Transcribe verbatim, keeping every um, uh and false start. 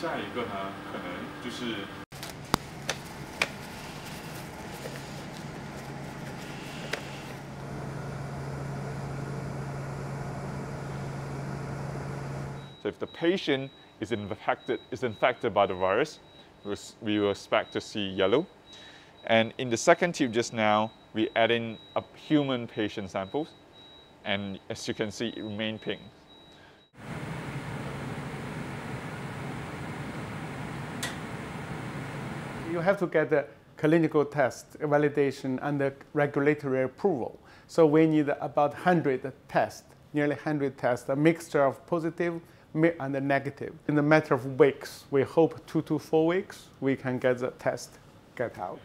下一个呢，可能就是So if the patient is infected, is infected by the virus, we will expect to see yellow. And in the second tube just now, we add in a human patient samples. And as you can see, it remained pink. You have to get a clinical test validation and the regulatory approval. So we need about one hundred tests, nearly one hundred tests, a mixture of positive and the negative. In a matter of weeks, we hope two to four weeks, we can get the test, get out.